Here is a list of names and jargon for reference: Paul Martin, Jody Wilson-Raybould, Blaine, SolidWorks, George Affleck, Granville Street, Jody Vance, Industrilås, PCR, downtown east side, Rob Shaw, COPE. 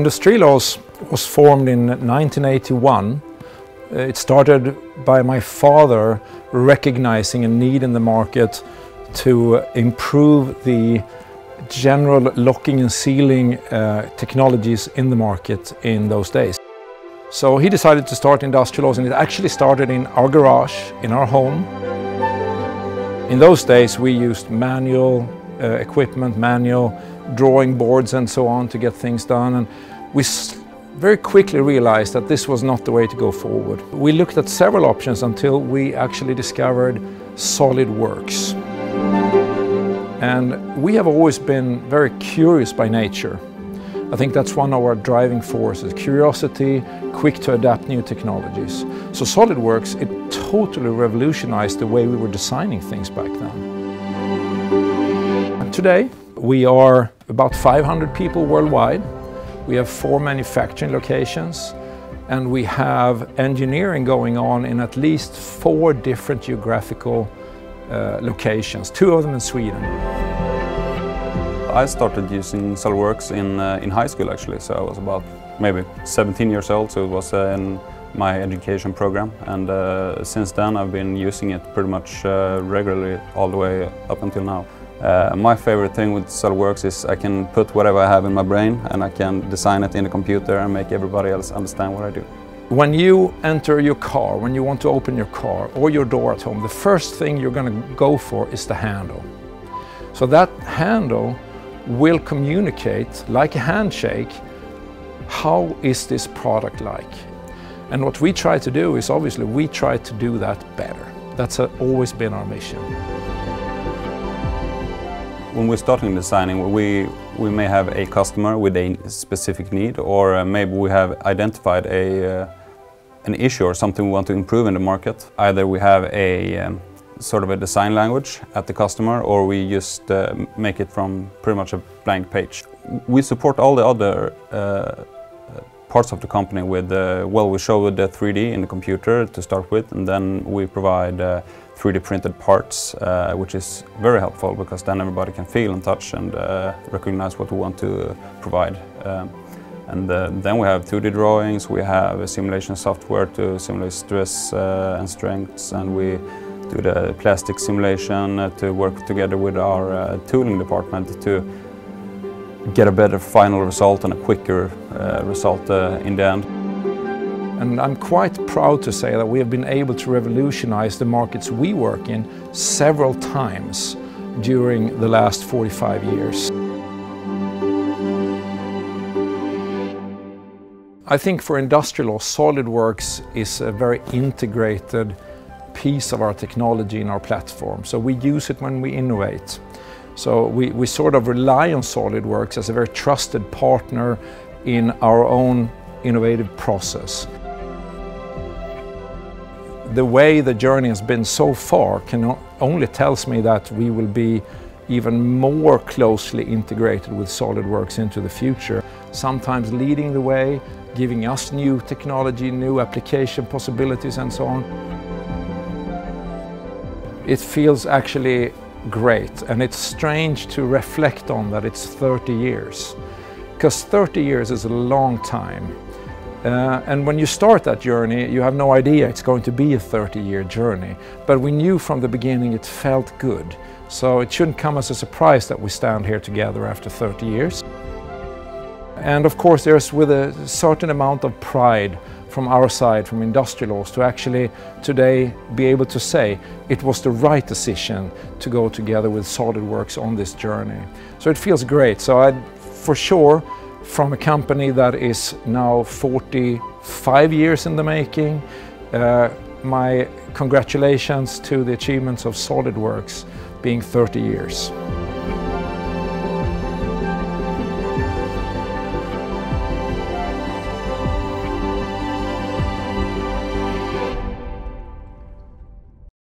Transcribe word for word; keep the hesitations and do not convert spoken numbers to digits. Industrilås was formed in nineteen eighty-one. It started by my father recognizing a need in the market to improve the general locking and sealing uh, technologies in the market in those days. So he decided to start Industrilås, and it actually started in our garage, in our home. In those days we used manual uh, equipment, manual drawing boards and so on to get things done, and we very quickly realized that this was not the way to go forward. We looked at several options until we actually discovered SolidWorks. And we have always been very curious by nature. I think that's one of our driving forces: curiosity, quick to adapt new technologies. So SolidWorks, it totally revolutionized the way we were designing things back then. And today, we are about five hundred people worldwide. We have four manufacturing locations, and we have engineering going on in at least four different geographical Uh, locations, two of them in Sweden. I started using SolidWorks in, uh, in high school actually, so I was about maybe seventeen years old, so it was uh, in my education program, and uh, since then I've been using it pretty much uh, regularly all the way up until now. Uh, my favorite thing with SolidWorks is I can put whatever I have in my brain and I can design it in the computer and make everybody else understand what I do. When you enter your car, when you want to open your car or your door at home, the first thing you're going to go for is the handle. So that handle will communicate, like a handshake, how is this product like? And what we try to do is, obviously, we try to do that better. That's always been our mission. When we're starting designing, we, we may have a customer with a specific need, or maybe we have identified a uh, an issue or something we want to improve in the market. Either we have a um, sort of a design language at the customer, or we just uh, make it from pretty much a blank page. We support all the other uh, parts of the company with, uh, well, we show the three D in the computer to start with, and then we provide uh, three D printed parts, uh, which is very helpful because then everybody can feel and touch and uh, recognize what we want to provide. Um, And uh, then we have two D drawings, we have a simulation software to simulate stress uh, and strengths, and we do the plastic simulation uh, to work together with our uh, tooling department to get a better final result and a quicker uh, result uh, in the end. And I'm quite proud to say that we have been able to revolutionize the markets we work in several times during the last forty-five years. I think for Industrilås, SolidWorks is a very integrated piece of our technology in our platform. So we use it when we innovate. So we, we sort of rely on SolidWorks as a very trusted partner in our own innovative process. The way the journey has been so far can only tells me that we will be even more closely integrated with SolidWorks into the future, sometimes leading the way, giving us new technology, new application possibilities and so on. It feels actually great, and it's strange to reflect on that it's thirty years, because thirty years is a long time. Uh, and when you start that journey, you have no idea it's going to be a thirty-year journey. But we knew from the beginning it felt good. So it shouldn't come as a surprise that we stand here together after thirty years. And of course there's with a certain amount of pride from our side, from Industrilås, to actually today be able to say it was the right decision to go together with SolidWorks on this journey. So it feels great. So I'd for sure, from a company that is now forty-five years in the making, uh, my congratulations to the achievements of SolidWorks being thirty years.